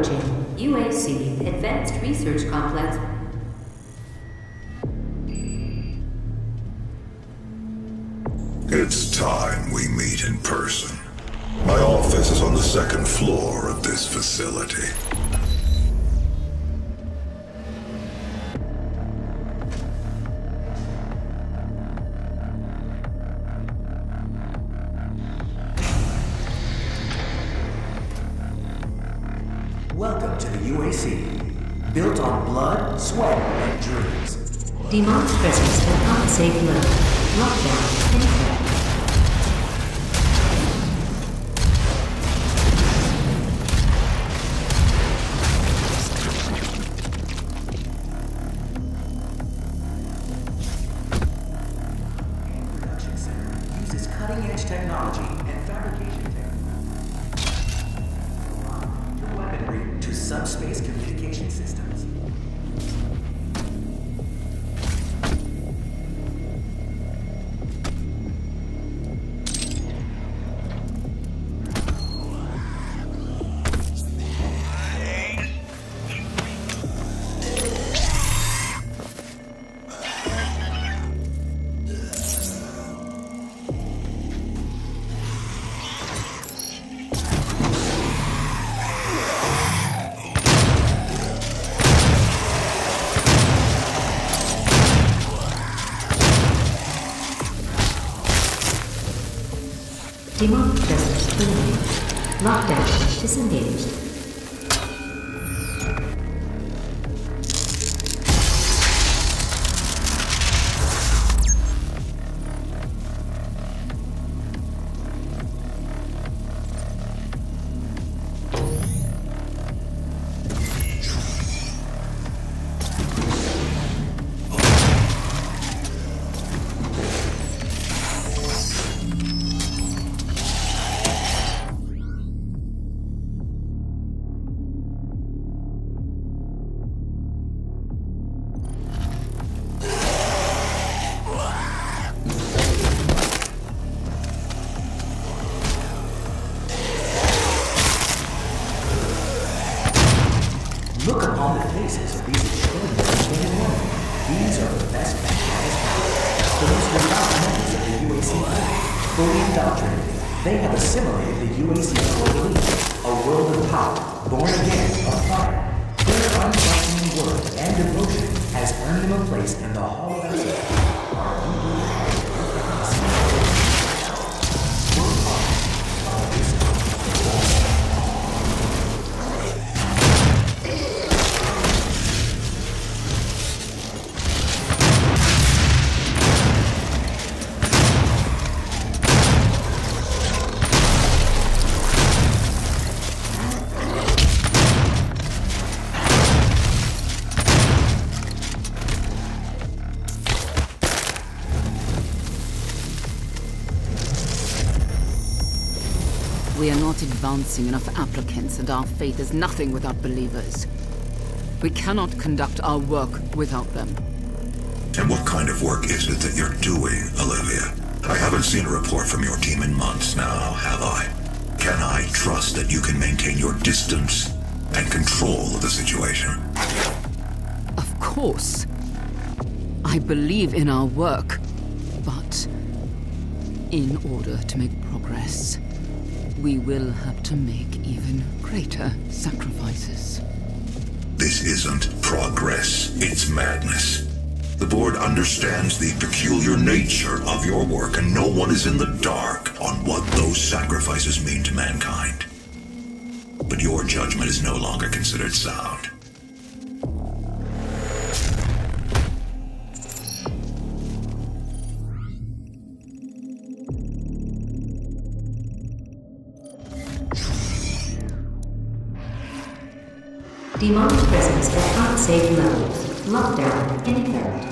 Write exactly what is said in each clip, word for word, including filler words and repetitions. approaching U A C Advanced Research Complex. It's time we meet in person. My office is on the second floor of this facility. Welcome to the U A C, built on blood, sweat, and dreams. Demon's prisoners will not save blood. Lockdown in effect. Demon presence eliminated. Lockdown disengaged. We are not advancing enough applicants, and our faith is nothing without believers. We cannot conduct our work without them. And what kind of work is it that you're doing, Olivia? I haven't seen a report from your team in months now, have I? Can I trust that you can maintain your distance and control of the situation? Of course. I believe in our work, but in order to make progress, we will have to make even greater sacrifices. This isn't progress, it's madness. The board understands the peculiar nature of your work, and no one is in the dark on what those sacrifices mean to mankind. But your judgment is no longer considered sound. Demonic presence at unsafe levels. Lockdown in effect.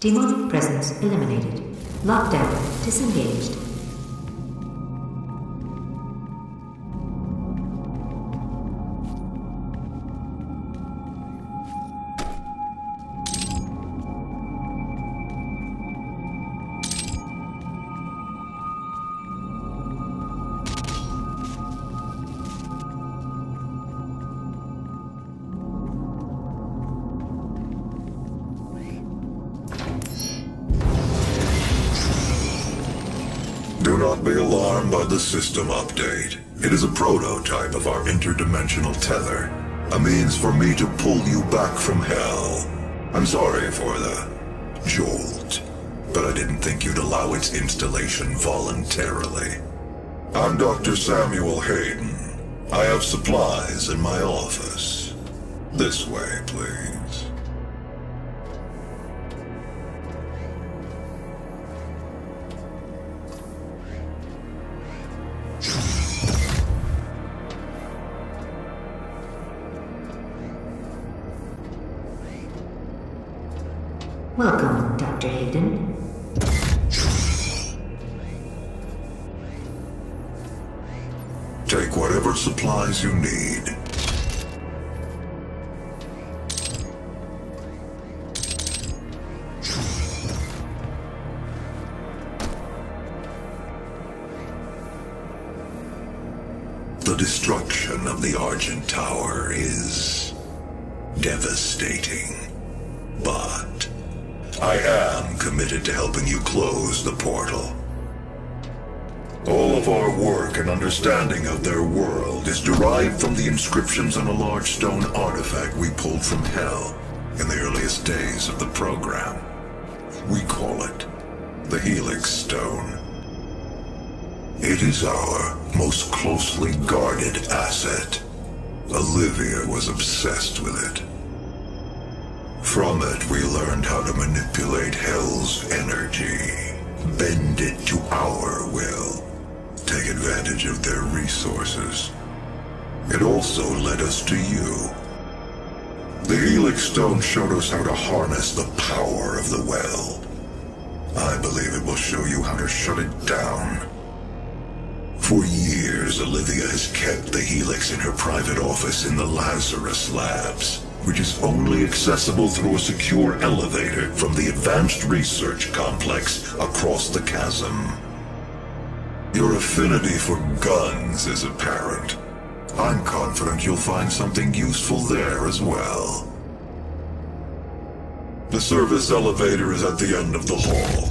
Demonic presence eliminated. Lockdown disengaged. System update. It is a prototype of our interdimensional tether. A means for me to pull you back from hell. I'm sorry for the jolt, but I didn't think you'd allow its installation voluntarily. I'm Doctor Samuel Hayden. I have supplies in my office. This way, please. Welcome, Doctor Hayden. Take whatever supplies you need. The destruction of the Argent Tower is devastating, but I am committed to helping you close the portal. All of our work and understanding of their world is derived from the inscriptions on a large stone artifact we pulled from hell in the earliest days of the program. We call it the Helix Stone. It is our most closely guarded asset. Olivia was obsessed with it. From it, we learned how to manipulate Hell's energy, bend it to our will, take advantage of their resources. It also led us to you. The Helix Stone showed us how to harness the power of the Well. I believe it will show you how to shut it down. For years, Olivia has kept the Helix in her private office in the Lazarus Labs, which is only accessible through a secure elevator from the advanced research complex across the chasm. Your affinity for guns is apparent. I'm confident you'll find something useful there as well. The service elevator is at the end of the hall.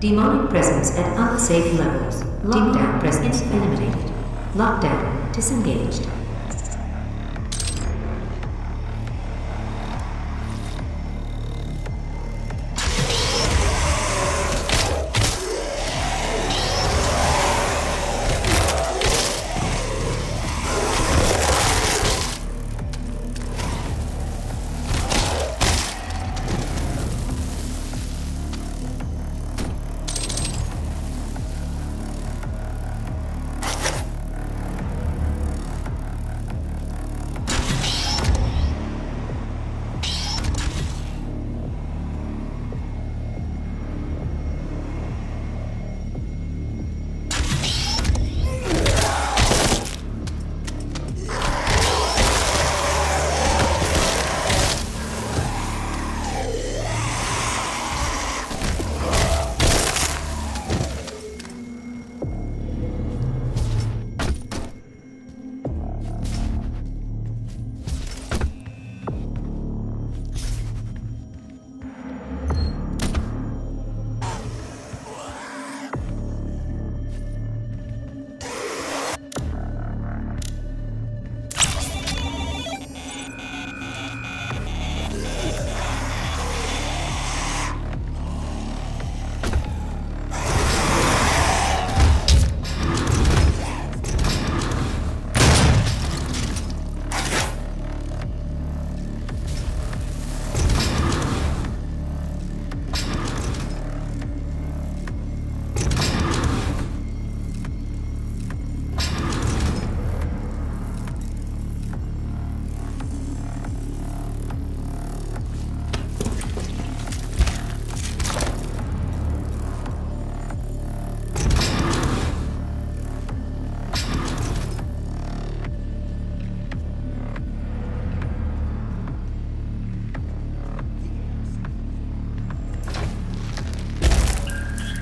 Demonic presence at unsafe levels. Lockdown presence eliminated. Lockdown disengaged.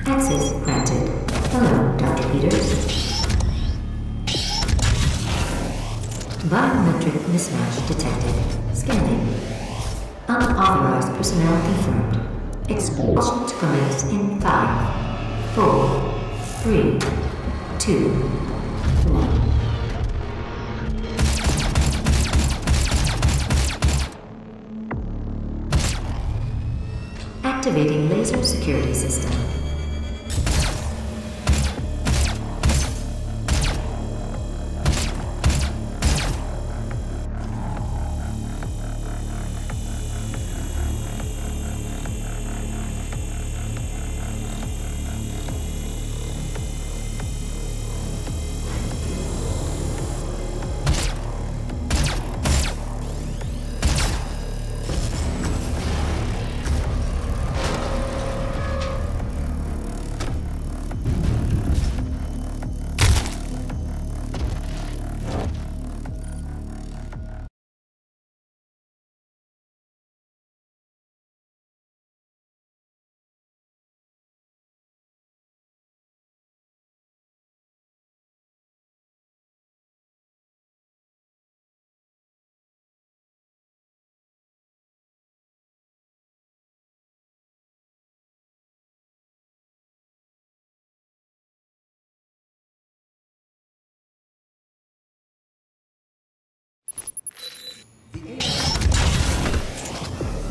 Access granted. Hello, Doctor Peters. Biometric mismatch detected. Scanning. Unauthorized personnel confirmed. Expulsion to commence in five, four, three, two, one. Activating laser security system.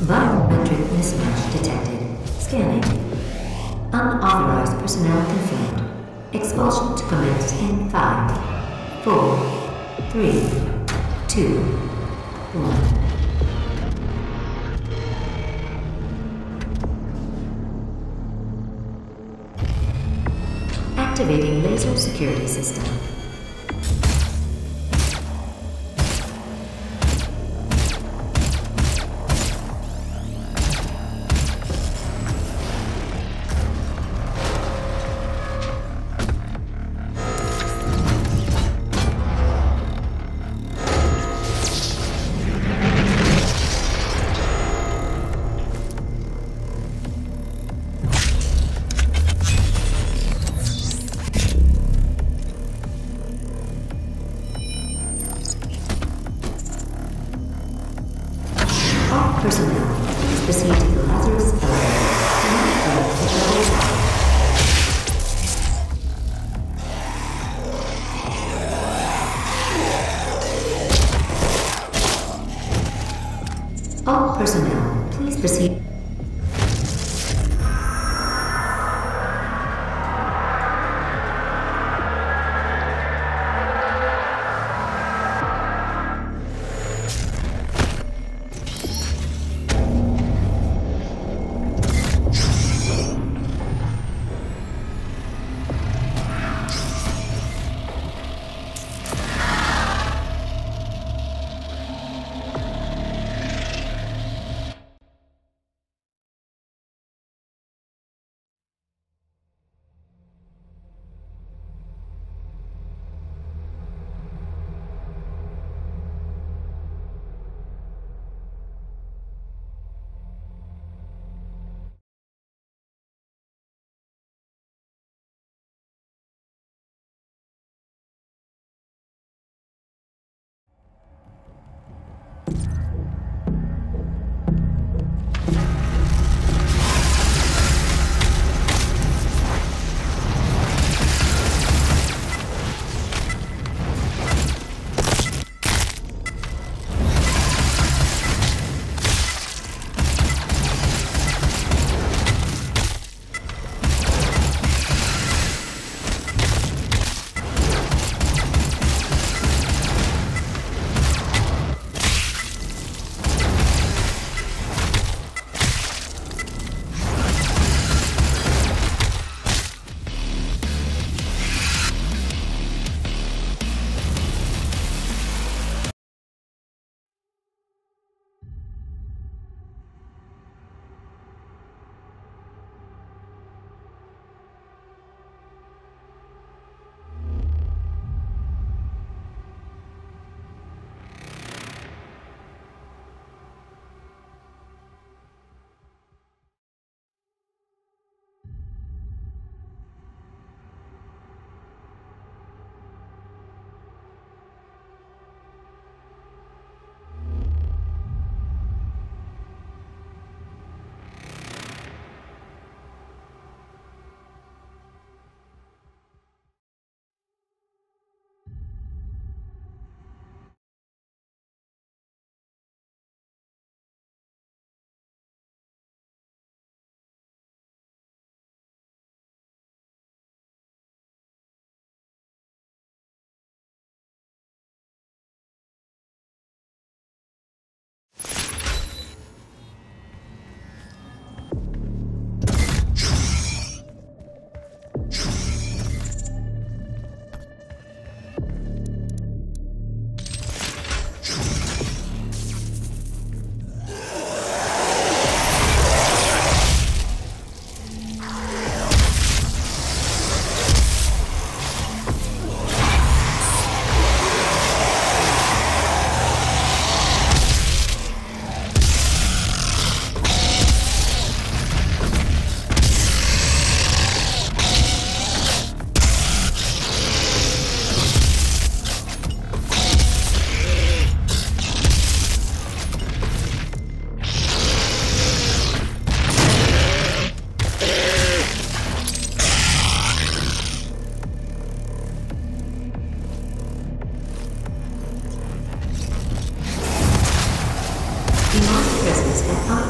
Biometric mismatch detected. Scanning. Unauthorized personnel confirmed. Expulsion to commence in five, four, three, two, one. Activating laser security system. Personnel, please proceed to the Lazarus Labs. proceed.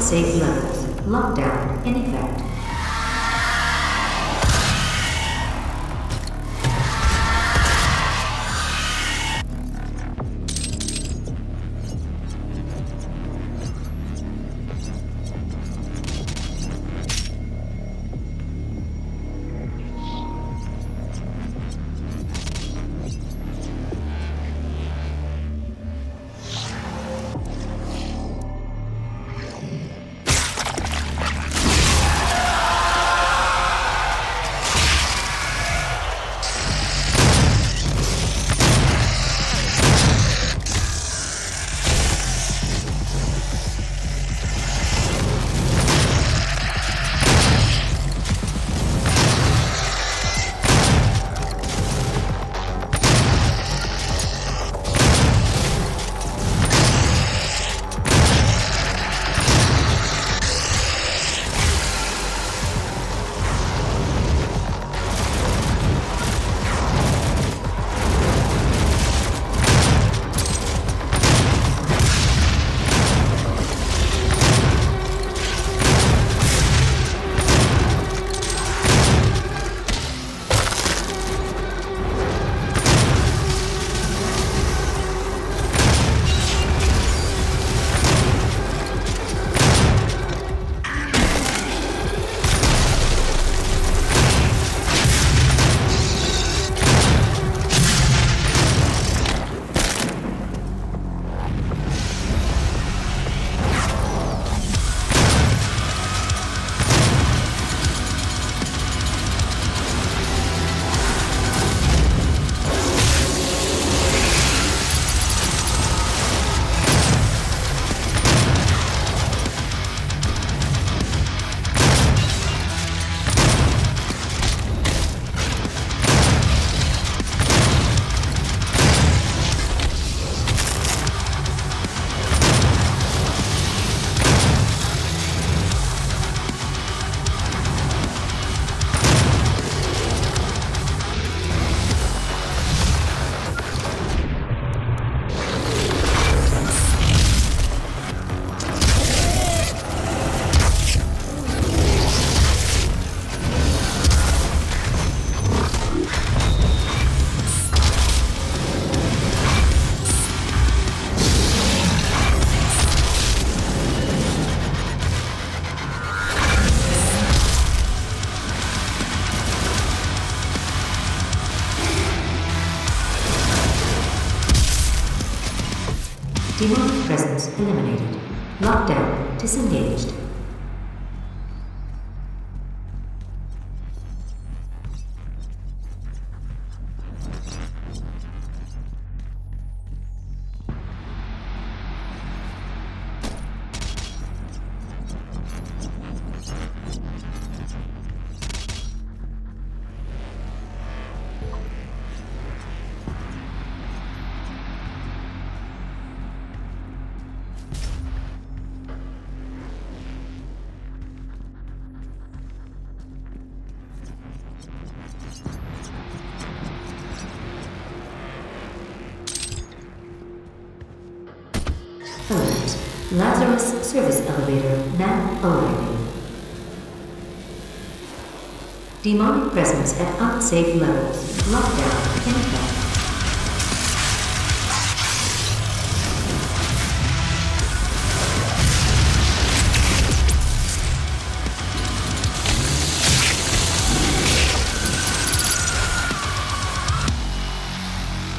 Safe levels. Lockdown in effect. eliminated. Lockdown disengaged. Alert. Lazarus service elevator now aligning. Demonic presence at unsafe levels. Lockdown impact.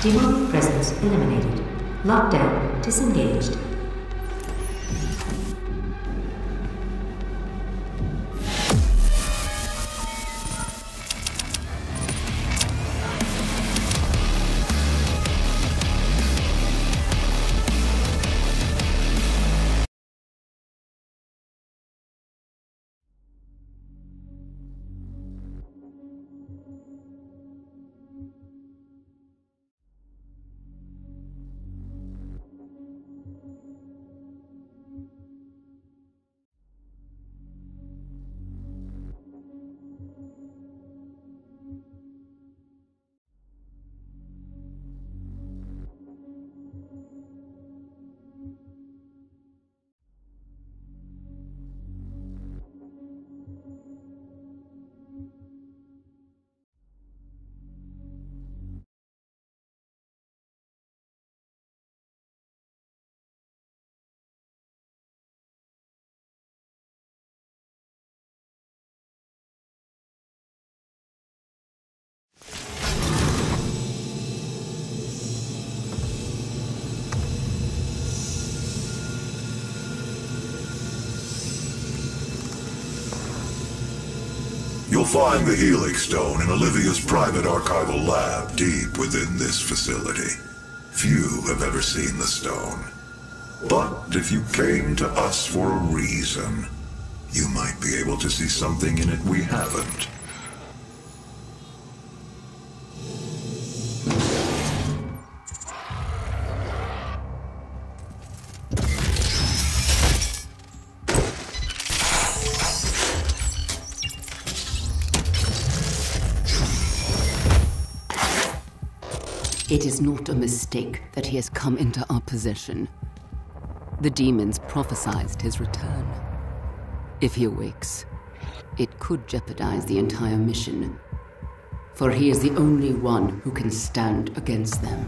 Demonic presence eliminated. Lockdown disengaged. You'll find the Helix Stone in Olivia's private archival lab deep within this facility. Few have ever seen the stone. But if you came to us for a reason, you might be able to see something in it we haven't. It is not a mistake that he has come into our possession. The demons prophesied his return. If he awakes, it could jeopardize the entire mission, for he is the only one who can stand against them.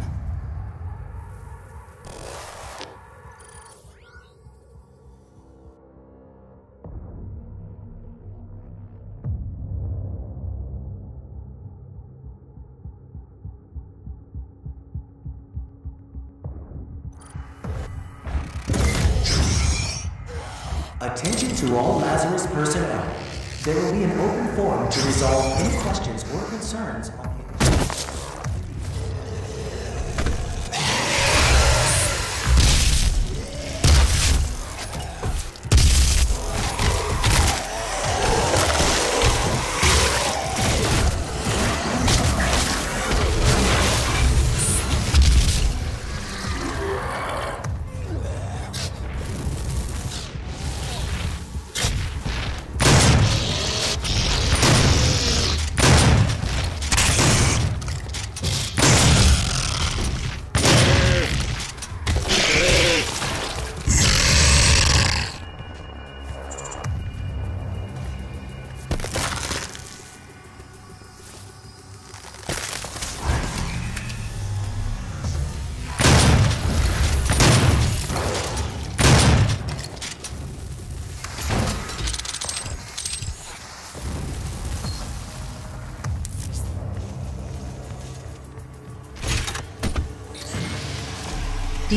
Attention to all Lazarus personnel. There will be an open forum to resolve any questions or concerns on the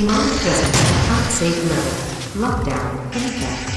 demonic presence. Not safe level. Lockdown in eliminated.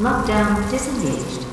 Lockdown disengaged.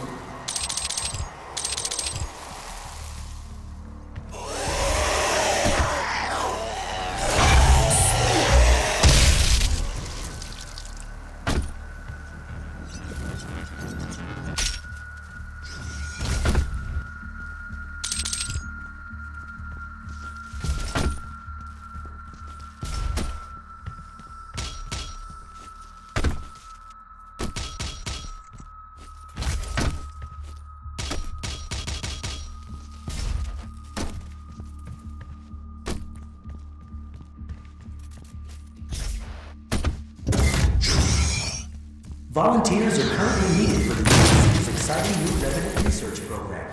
Volunteers are currently needed for the U A C's exciting new resident research program.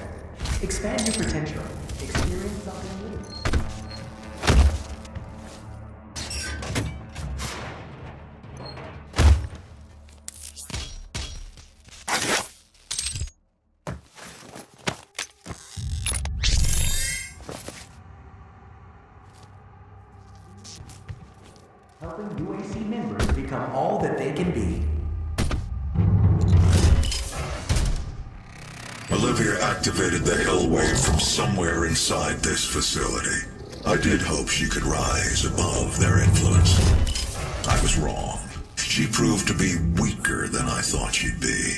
Expand your potential. Experience something new. Helping U A C members become all that they can be. Olivia activated the hellwave from somewhere inside this facility. I did hope she could rise above their influence. I was wrong. She proved to be weaker than I thought she'd be.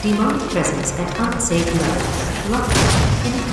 Demonic presence that can't save love. Lock in effect.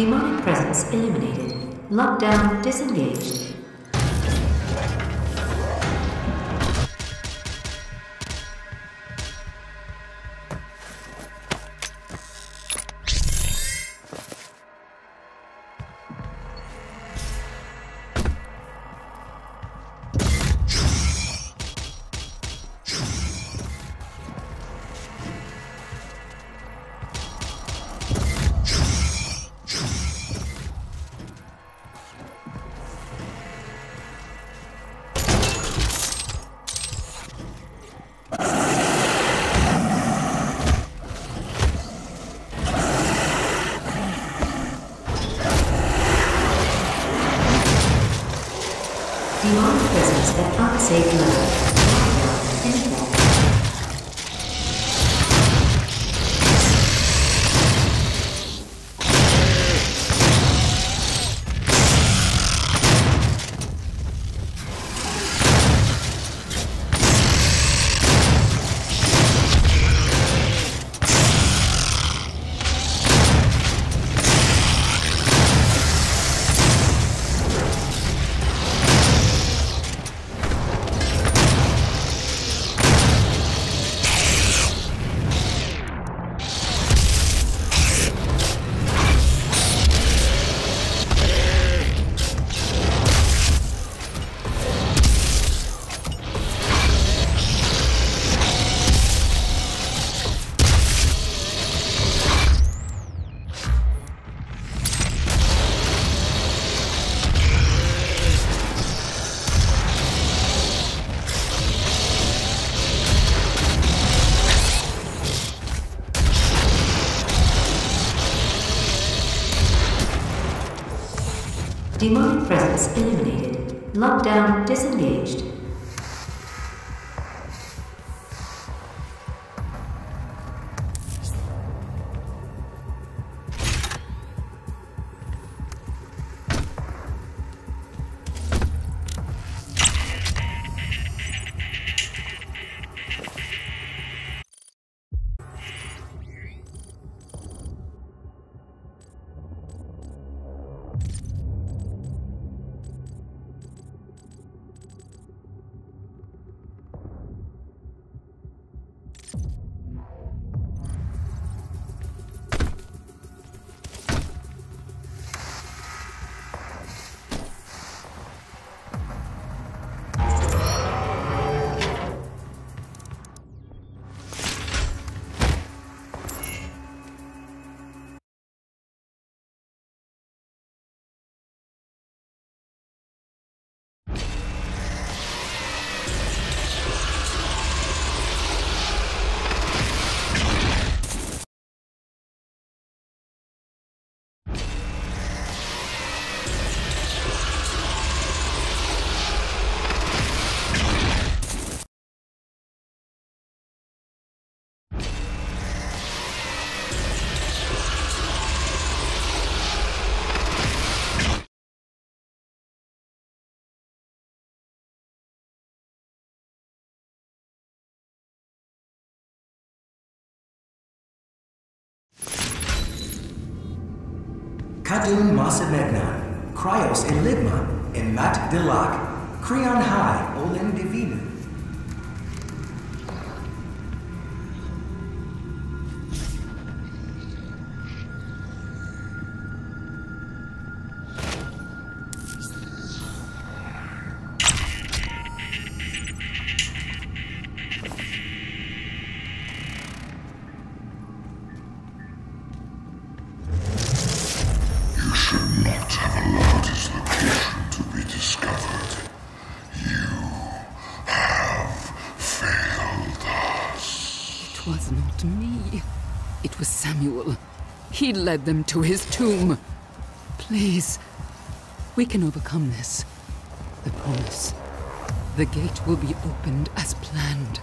Demonic presence eliminated. Lockdown disengaged. Demonic presence eliminated. Lockdown disengaged. Kadun Masamegna, Cryos Enigma, and Mat Dilak, Creon High, Olen Divina. He led them to his tomb. Please, we can overcome this. The promise. The gate will be opened as planned.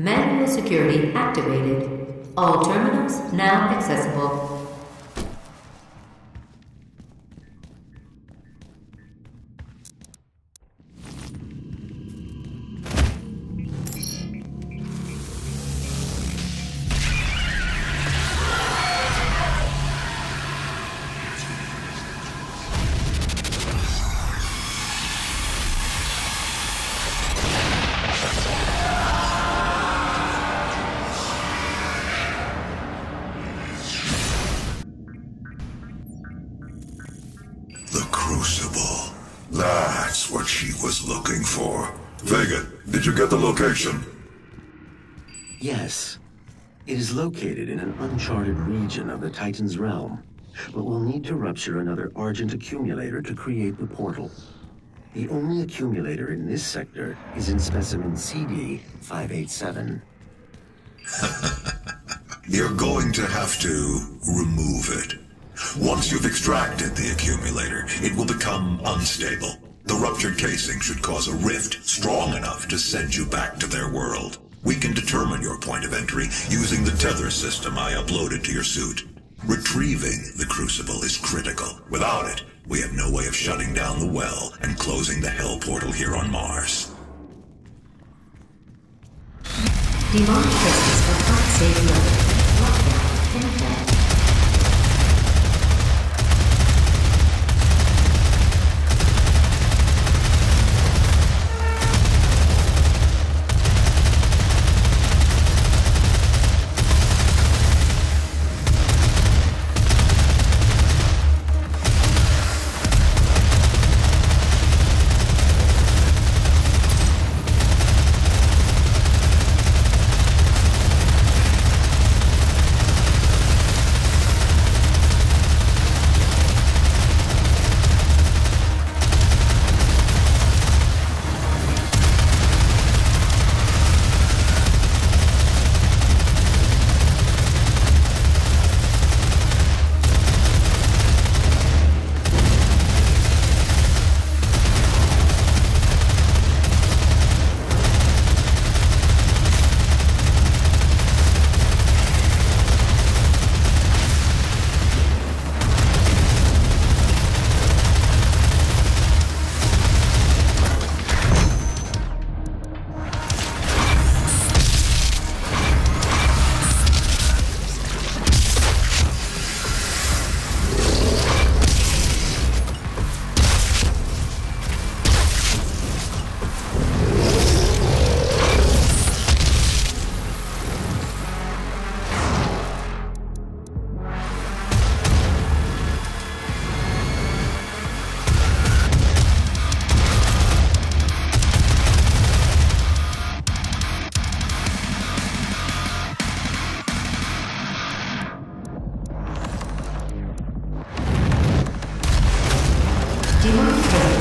Manual security activated. All terminals now accessible. Yes. It is located in an uncharted region of the Titan's realm, but we'll need to rupture another Argent accumulator to create the portal. The only accumulator in this sector is in specimen C D five eighty-seven. You're going to have to remove it. Once you've extracted the accumulator, it will become unstable. The ruptured casing should cause a rift strong enough to send you back to their world. We can determine your point of entry using the tether system I uploaded to your suit. Retrieving the crucible is critical. Without it, we have no way of shutting down the well and closing the hell portal here on Mars. Demonic forces will not save you. Lockdown,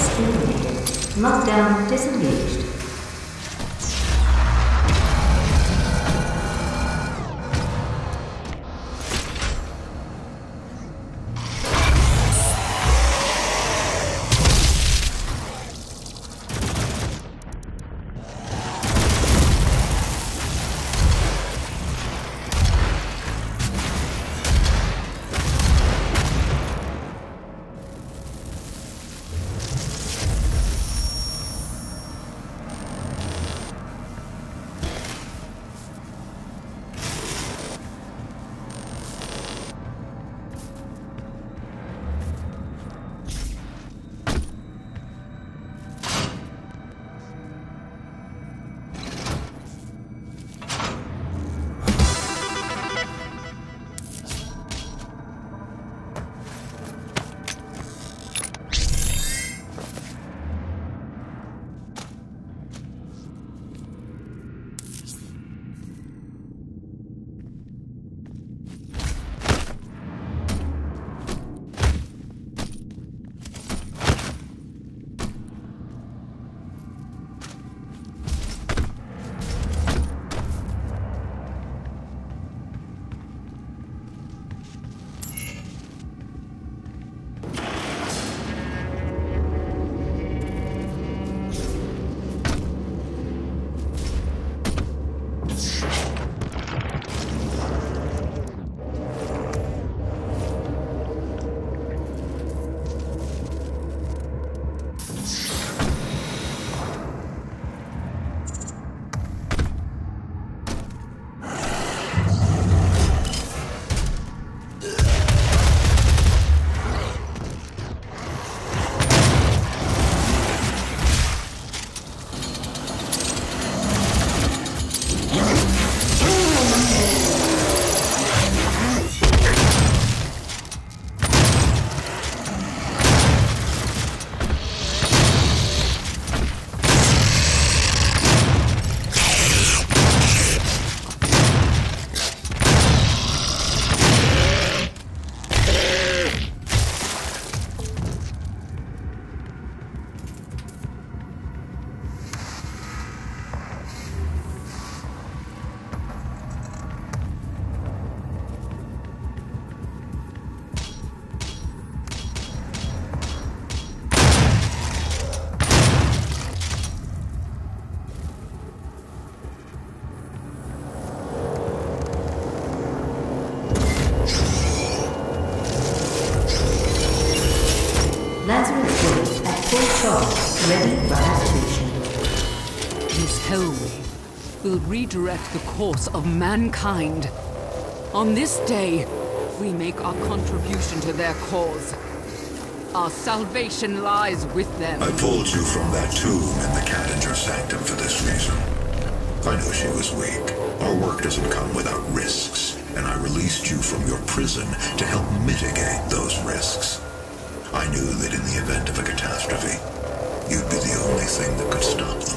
impact. Lockdown disengaged. Box ready for activation. This hellwave will redirect the course of mankind. On this day, we make our contribution to their cause. Our salvation lies with them. I pulled you from that tomb in the Catanger Sanctum for this reason. I know she was weak. Our work doesn't come without risks, and I released you from your prison to help mitigate those risks. I knew that in the event of a catastrophe, you'd be the only thing that could stop them.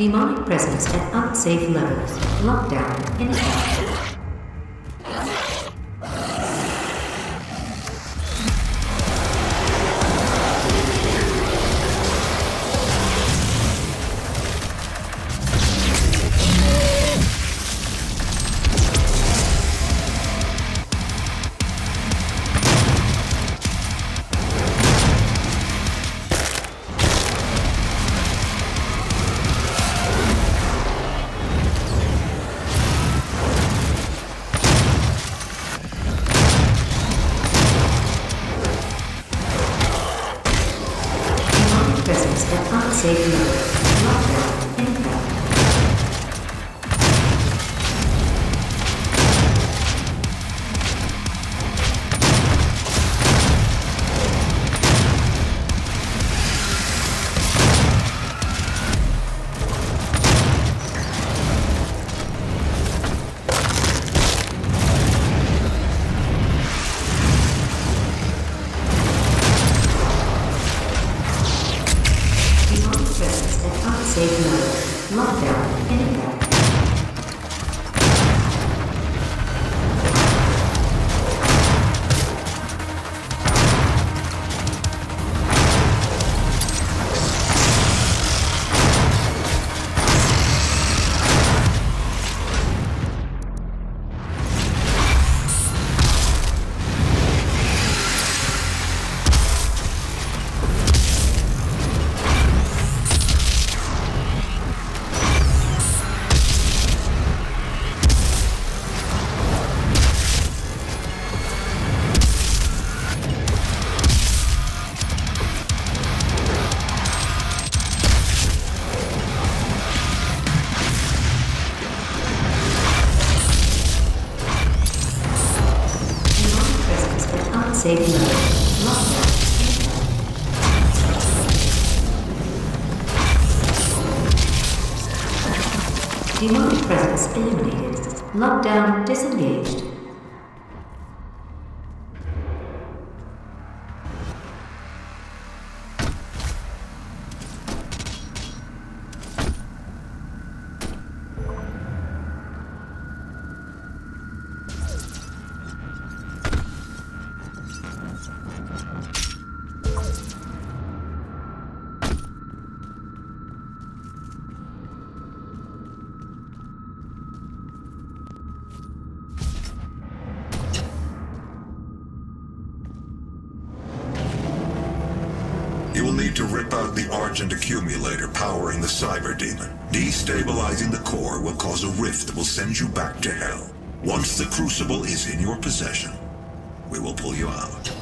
Demonic presence at unsafe levels. Lockdown inactive. Demonic presence eliminated. Lockdown disengaged. To rip out the Argent accumulator powering the cyber demon. Destabilizing the core will cause a rift that will send you back to hell. Once the crucible is in your possession, we will pull you out.